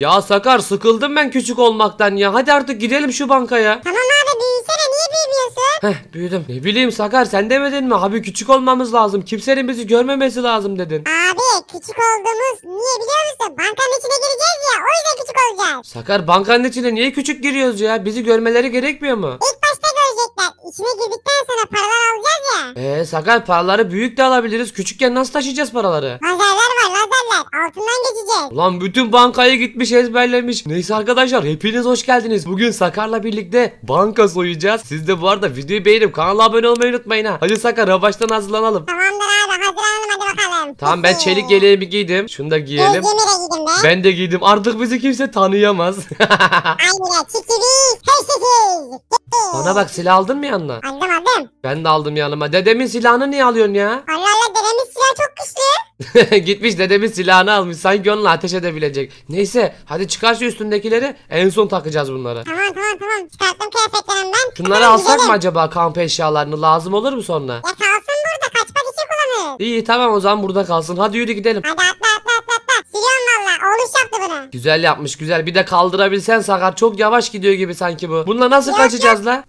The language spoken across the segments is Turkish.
Ya Sakar, sıkıldım ben küçük olmaktan ya. Hadi artık gidelim şu bankaya. Tamam abi, büyüsene, niye büyümüyorsun? Heh, büyüdüm. Ne bileyim Sakar, sen demedin mi? Abi küçük olmamız lazım. Kimsenin bizi görmemesi lazım dedin. Abi küçük olduğumuz niye biliyor musun? Bankanın içine gireceğiz ya, o yüzden küçük olacağız. Sakar, bankanın içine niye küçük giriyoruz ya? Bizi görmeleri gerekmiyor mu? İlk başta görecekler. İçine girdikten sonra paralar alacağız ya. Sakar, paraları büyük de alabiliriz. Küçükken nasıl taşıyacağız paraları? Altından geçeceğiz. Ulan bütün bankaya gitmiş, ezberlemiş. Neyse arkadaşlar, hepiniz hoş geldiniz. Bugün Sakar'la birlikte banka soyacağız. Siz de bu arada videoyu beğenip kanala abone olmayı unutmayın ha. Hadi Sakar, yavaştan hazırlanalım. Tamamdır abi, hazırlanalım, hadi bakalım. Tamam, ben çelik yeleğimi giydim. Şunu da giyelim. Ben de giydim. Artık bizi kimse tanıyamaz. Aynen, çiçiriz, heşiriz. Bana bak, silah aldın mı yanına? Aldım. Ben de aldım yanıma. Dedemin silahını niye alıyorsun ya? Allah, dedemin silahı çok güçlü. Gitmiş dedemin silahını almış, sanki onunla ateş edebilecek. Neyse hadi çıkar şu üstündekileri, en son takacağız bunları. Tamam, çıkarttım kıyafetlerimden. Şunları alsak mı acaba, kamp eşyalarını? Lazım olur mu sonra? Ya kalsın burada, kaçmak için kullanırız. İyi tamam, o zaman burada kalsın. Hadi yürü gidelim. Hadi atla. Siliyorum valla, oğluş yaptı bunu. Güzel yapmış, güzel. Bir de kaldırabilsen Sakar, çok yavaş gidiyor gibi sanki bu. Bununla nasıl kaçacağız la? Yavaş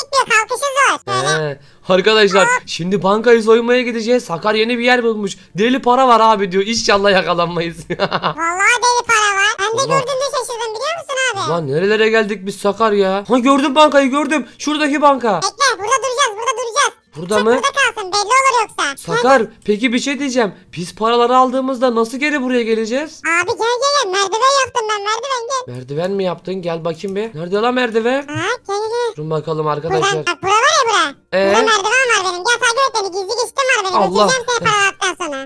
gitmiyor, kalkışı zor. Arkadaşlar şimdi bankayı soymaya gideceğiz. Sakar yeni bir yer bulmuş. Deli para var abi diyor. İnşallah yakalanmayız. Vallahi deli para var. Ben de gördüğümde şaşırdım, biliyor musun abi? Ulan nerelere geldik biz Sakar ya? Ha, gördüm bankayı, gördüm. Şuradaki banka. Bekle, burada duracağız, burada duracağız. Burada mı? Burada kalsın, belli olur yoksa. Sakar peki bir şey diyeceğim. Biz paraları aldığımızda nasıl geri buraya geleceğiz? Abi gel. Merdiven yaptım ben, merdiven gel. Merdiven mi yaptın? Gel bakayım bir. Nerede lan merdiven? Ha, gel. Dur bakalım arkadaşlar. Buradan, bak, burada merdiven var benim. Gel takip et beni. Gizli geçtim var benim. Allah.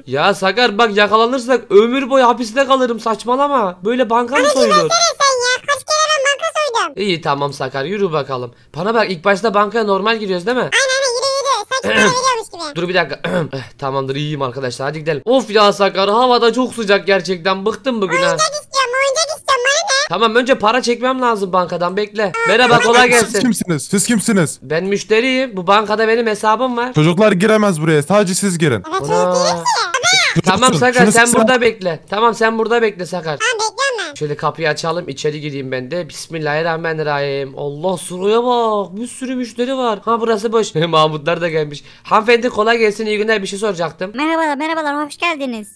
Ya Sakar bak, yakalanırsak ömür boyu hapiste kalırım. Saçmalama. Böyle banka mı soyulur? Sen ya. Kaç kere ben banka soydum. İyi tamam Sakar, yürü bakalım. Bana bak, ilk başta bankaya normal giriyoruz değil mi? Aynen, yürü. Sanki böyle giriyormuş gibi. Dur bir dakika. Tamamdır, iyiyim arkadaşlar. Hadi gidelim. Of ya Sakar, havada çok sıcak gerçekten. Bıktım bugün ha. Oyuncak istiyorum. Bana ne? Tamam, önce para çekmem lazım bankadan. Bekle. Merhaba, kolay gelsin. Siz kimsiniz? Ben müşteriyim. Bu bankada benim hesabım var. Çocuklar giremez buraya. Sadece siz girin. Tamam Sakar, sen burada bekle. Sakar. Şöyle kapıyı açalım, içeri gireyim ben de. Bismillahirrahmanirrahim. Allah, şuraya bak, bir sürü müşteri var. Ha, burası boş. Mahmutlar da gelmiş. Hanımefendi kolay gelsin, iyi günler, bir şey soracaktım. Merhabalar, hoş geldiniz.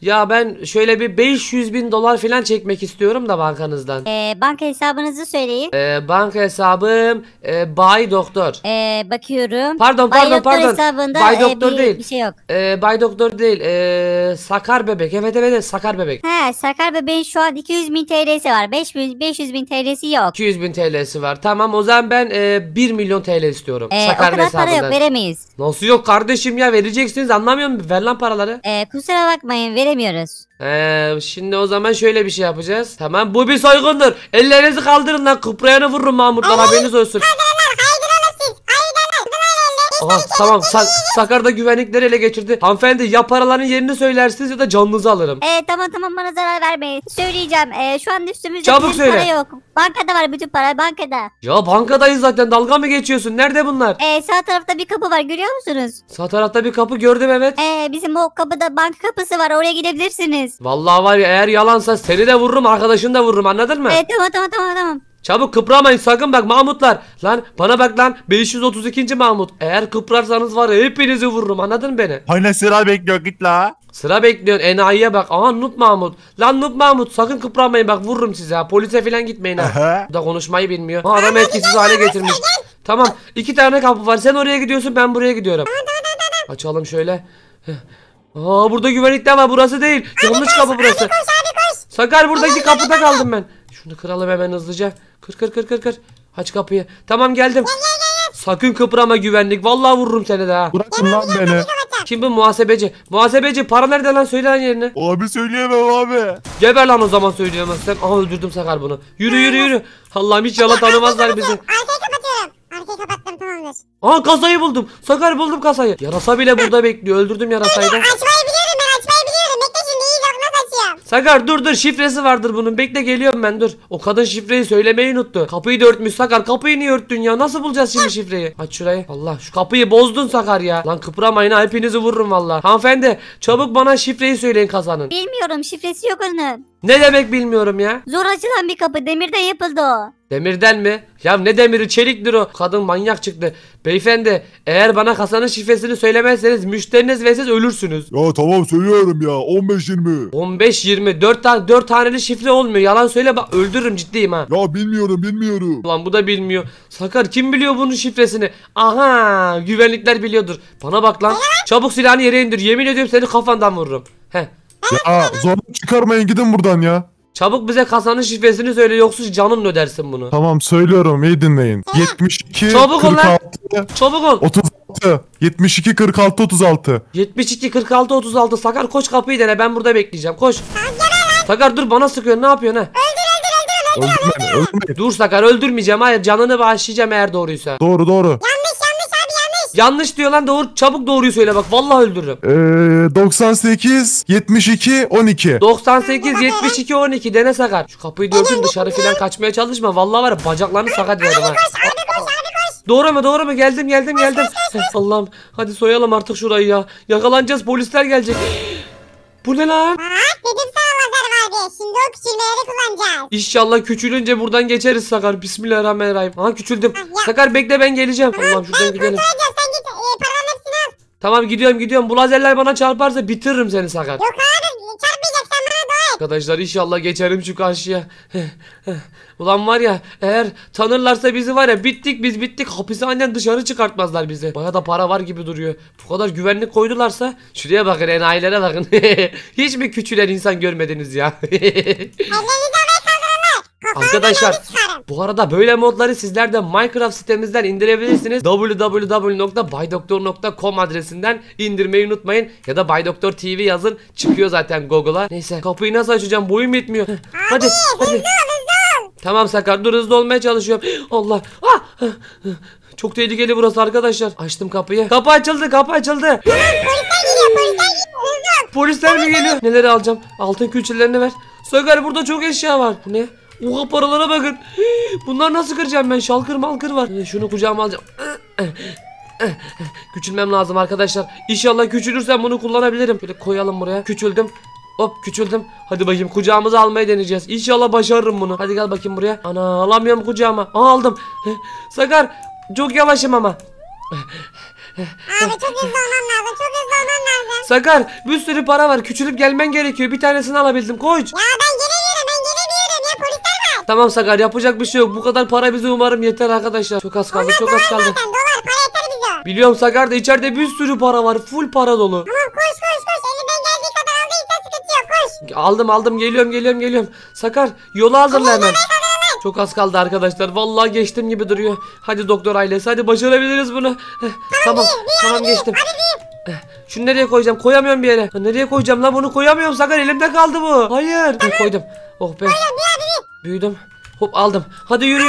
Ya ben şöyle bir 500 bin dolar falan çekmek istiyorum da bankanızdan. Banka hesabınızı söyleyin. Banka hesabım Bay Doktor. Bakıyorum. Pardon. Bay Doktor değil. Bir şey yok. Bay Doktor değil. Sakar Bebek. Evet, Sakar Bebek. He, Sakar Bebek'in şu an 200 bin TL'si var. 500 bin TL'si yok. 200 bin TL'si var. Tamam, o zaman ben 1 milyon TL istiyorum. Sakar Bebek'ten. O kadar para yok, veremeyiz. Nasıl yok kardeşim ya, vereceksiniz, anlamıyor musun? Ver lan paraları. Kusura bakmayın, veremiyoruz. Şimdi o zaman şöyle bir şey yapacağız. Tamam, bu bir soygundur. Ellerinizi kaldırın lan, kıprayanı vururum Mahmut'tan, haberiniz olsun. Aha, tamam, Sakar da güvenlikleri ele geçirdi. Hanımefendi ya paraların yerini söylersiniz ya da canınızı alırım. Tamam, bana zarar vermeyin. Söyleyeceğim, şu an üstümüzde para yok. Bankada var bütün para, bankada. Ya bankadayız zaten, dalga mı geçiyorsun? Nerede bunlar? Sağ tarafta bir kapı var, görüyor musunuz? Sağ tarafta bir kapı gördüm, evet. Bizim o kapıda banka kapısı var, oraya gidebilirsiniz. Vallahi var ya, eğer yalansa seni de vururum, arkadaşını da vururum, anladın mı? Tamam. Çabuk kıpramayın sakın, bak Mahmutlar. Lan bana bak lan, 532. Mahmut. Eğer kıprarsanız var ya, hepinizi vururum, anladın mı beni? Aynen, sıra bekliyor, git la. Sıra bekliyorsun, enayiye bak. Aha, Nup Mahmut. Lan Nup Mahmut, sakın kıpramayın bak, vururum sizi ha. Polise falan gitmeyin ha. Bu da konuşmayı bilmiyor. Ha, adam etkisiz hale getirmiş. Tamam, 2 tane kapı var, sen oraya gidiyorsun, ben buraya gidiyorum. Açalım şöyle. Aa, burada güvenlikler var, burası değil. Yanlış kapı burası. Sakar, buradaki kapıda kaldım ben. Şunu kıralım hemen hızlıca. Kır. Aç kapıyı. Tamam, geldim. Gel. Sakın kıprama güvenlik. Vallahi vururum seni de ha. Bırakın lan beni. Kim bu muhasebeci? Muhasebeci, para nerede lan? Söyle lan yerini. Abi söyleyemem abi. Geber lan o zaman, söyleyemezsen. Aha, öldürdüm Sakar bunu. Yürü. Allah'ım, hiç yalan tanımazlar bizi. Arkayı kapattım, tamamdır. Aha, kasayı buldum. Sakar, buldum kasayı. Yarasa bile burada bekliyor. Öldürdüm yarasayı da. Açmayı biliyorum. Bekle şimdi, iyi bak nasıl açıyorum. Sakar dur, şifresi vardır bunun. Bekle, geliyorum ben, dur. O kadın şifreyi söylemeyi unuttu. Kapıyı da örtmüş Sakar. Kapıyı niye örttün ya? Nasıl bulacağız şimdi şifreyi? Aç şurayı. Allah, şu kapıyı bozdun Sakar ya. Lan kıpramayın ha, hepinizi vururum valla. Hanımefendi, çabuk bana şifreyi söyleyin kasanın. Bilmiyorum, şifresi yok onun. Ne demek bilmiyorum ya. Zor açılan bir kapı, demirden yapıldı o. Demirden mi? Ya ne demiri, çeliktir o. Kadın manyak çıktı. Beyefendi, eğer bana kasanın şifresini söylemezseniz müşteriniz ve siz ölürsünüz. Ya tamam söylüyorum ya, 15-20. 15-20 4 taneli şifre olmuyor, yalan söyle bak öldürürüm, ciddiyim ha. Ya bilmiyorum. Ulan bu da bilmiyor. Sakar kim biliyor bunun şifresini? Aha, güvenlikler biliyordur. Bana bak lan, çabuk silahını yere indir, yemin ediyorum seni kafandan vururum. Heh. Ya zorluk çıkarmayın, gidin buradan ya. Çabuk bize kasanın şifresini söyle, yoksa canınla ödersin bunu. Tamam söylüyorum, iyi dinleyin. 72 çabuk 46 ol çabuk ol. 36 72 46 36 72 46 36 Sakar koş kapıyı dene, ben burada bekleyeceğim, koş. Sakar dur, bana sıkıyorsun, ne yapıyorsun ha? Öldürme. Dur Sakar, öldürmeyeceğim, hayır, canını bağışlayacağım eğer doğruysa. Doğru. Yanlış diyor lan, doğru, çabuk doğruyu söyle bak, vallahi öldürürüm. 98 72 12. 98 72 12 dene Sakar. Şu kapıyı dökün, dışarı falan kaçmaya çalışma, vallahi var ya, bacaklarını sakat veririm ha. Doğru mu? Geldim. Allah'ım, hadi soyalım artık şurayı ya. Yakalanacağız, polisler gelecek. Bu ne lan? Şimdi o küçülmeleri kullanacağız. İnşallah küçülünce buradan geçeriz Sakar. Bismillahirrahmanirrahim. Aha küçüldüm. Sakar bekle, ben geleceğim. Allah'ım şuradan gidelim. Tamam gidiyorum. Bu lazerler bana çarparsa bitiririm seni Sakar. Yok abi, çarpmayacak, sen bana dua et. Arkadaşlar inşallah geçerim şu karşıya. Ulan var ya, eğer tanırlarsa bizi var ya, biz bittik. Hapishaneden dışarı çıkartmazlar bizi. Baya da para var gibi duruyor. Bu kadar güvenlik koydularsa şuraya bakın, enayilere bakın. Hiç mi küçülen insan görmediniz ya? Arkadaşlar bu arada böyle modları sizler de Minecraft sitemizden indirebilirsiniz. www.baydoktor.com adresinden indirmeyi unutmayın. Ya da Baydoktor TV yazın, çıkıyor zaten Google'a. Neyse, kapıyı nasıl açacağım, boyum yetmiyor. Hadi. Tamam Sakar, dur, hızlı olmaya çalışıyorum. Allah. Çok tehlikeli burası arkadaşlar. Açtım kapıyı. Kapı açıldı. Polisler mi geliyor? Neleri alacağım? Altın külçelerini ver. Sakar burada çok eşya var. Bu ne? Oha, paralara bakın. Bunlar nasıl kıracağım ben? Şalkır var. Şunu kucağıma alacağım. Küçülmem lazım arkadaşlar. İnşallah küçülürsem bunu kullanabilirim. Böyle koyalım buraya. Küçüldüm. Hadi bakayım, kucağımıza almayı deneyeceğiz. İnşallah başarırım bunu. Hadi gel bakayım buraya. Ana, alamıyorum kucağıma. Aa, aldım. Sakar çok yavaşım ama. Abi çok hızlı olman lazım. Sakar bir sürü para var. Küçülüp gelmen gerekiyor. Bir tanesini alabildim koç. Ya ben geri diyorum ya, polisler var. Tamam Sakar, yapacak bir şey yok. Bu kadar para bize umarım yeter arkadaşlar. Çok az kaldı. Zaten dolar para yeter bize. Biliyorum Sakar da içeride bir sürü para var. Full para dolu. Tamam koş. Aldım, geliyorum. Sakar yolu hazırla hemen. Çok az kaldı arkadaşlar, vallahi geçtim gibi duruyor. Hadi doktor ailesi, hadi başarabiliriz bunu. Tamam, geçtim. Şunu nereye koyacağım, koyamıyorum bir yere. Nereye koyacağım lan bunu, koyamıyorum Sakar, elimde kaldı bu. Hayır, koydum. Oh be, büyüdüm. Hop, aldım. Hadi yürü.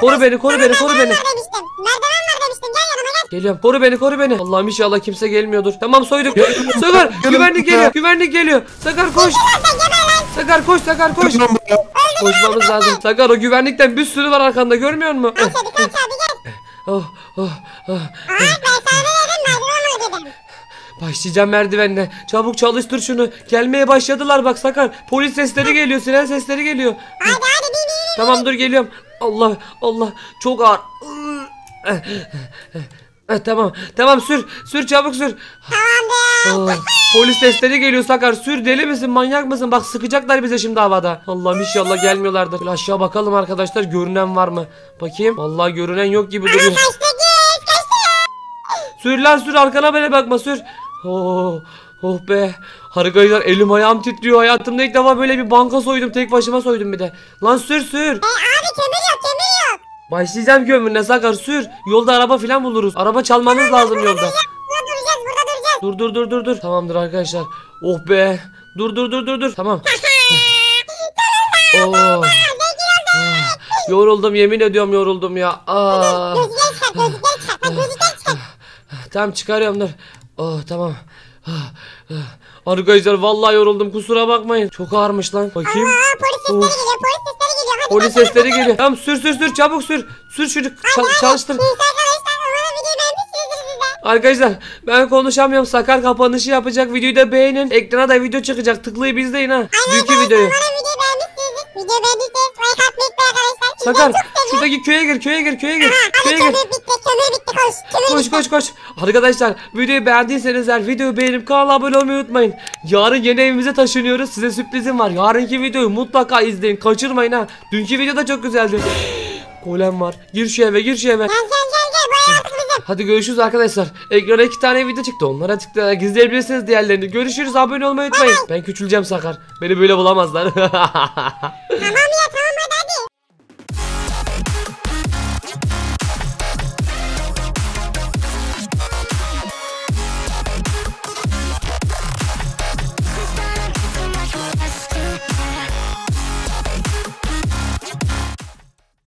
Koru beni. Geliyorum. Koru beni. Allah'ım inşallah kimse gelmiyordur. Tamam, soyduk. Sakar güvenlik geliyor. Sakar koş. Koşmamız lazım. Sakar o güvenlikten bir sürü var arkanda, görmüyor musun? Başlayacağım merdivenle. Çabuk çalıştır şunu. Gelmeye başladılar bak Sakar. Polis sesleri geliyor, siren sesleri geliyor. Tamam dur, geliyorum. Allah çok ağır. Tamam sür çabuk sür. Tamam. Polis sesleri geliyor Sakar, sür, deli misin, manyak mısın, bak sıkacaklar bize şimdi havada. Allah'ım inşallah gelmiyorlardır. Şöyle aşağı bakalım arkadaşlar, görünen var mı? Bakayım, vallahi görünen yok gibi duruyor. Sür lan, sür, arkana böyle bakma, sür. Oh be. Arkadaşlar elim ayağım titriyor, hayatımda ilk defa böyle bir banka soydum, tek başıma soydum bir de. Lan sür. Başlayacağım gömürüne Sakar, sür. Yolda araba filan buluruz. Araba çalmamız lazım yolda. Burada duracağız. Dur. Tamamdır arkadaşlar. Oh be. Dur. Tamam. Oh. Yoruldum, yemin ediyorum yoruldum ya. Tamam çıkarıyorum, dur. Oh tamam. Arkadaşlar vallahi yoruldum, kusura bakmayın. Çok ağırmış lan. Bakayım. Polis sesleri geliyor. Tamam sür çabuk sür. Sür şunu çalıştır. Arkadaşlar ben konuşamıyorum. Sakar kapanışı yapacak. Videoyu da beğenin. Ekrana da video çıkacak. Tıklayıp izleyin ha. Büyük videoyu. Sakar şuradaki köye gir, köye gir, köye gir. Köye gir. Koş koş koş. Arkadaşlar videoyu beğendiyseniz videoyu beğenip kanala abone olmayı unutmayın. Yarın yeni evimize taşınıyoruz. Size sürprizim var. Yarınki videoyu mutlaka izleyin. Kaçırmayın ha. Dünkü video da çok güzeldi. Golem var. Gir şu eve, gir şu eve. Hadi görüşürüz arkadaşlar. Ekrana 2 tane video çıktı. Onlara tıkla gizleyebilirsiniz diğerlerini. Görüşürüz. Abone olmayı unutmayın. Ben küçüleceğim Sakar. Beni böyle bulamazlar. Tamam ya.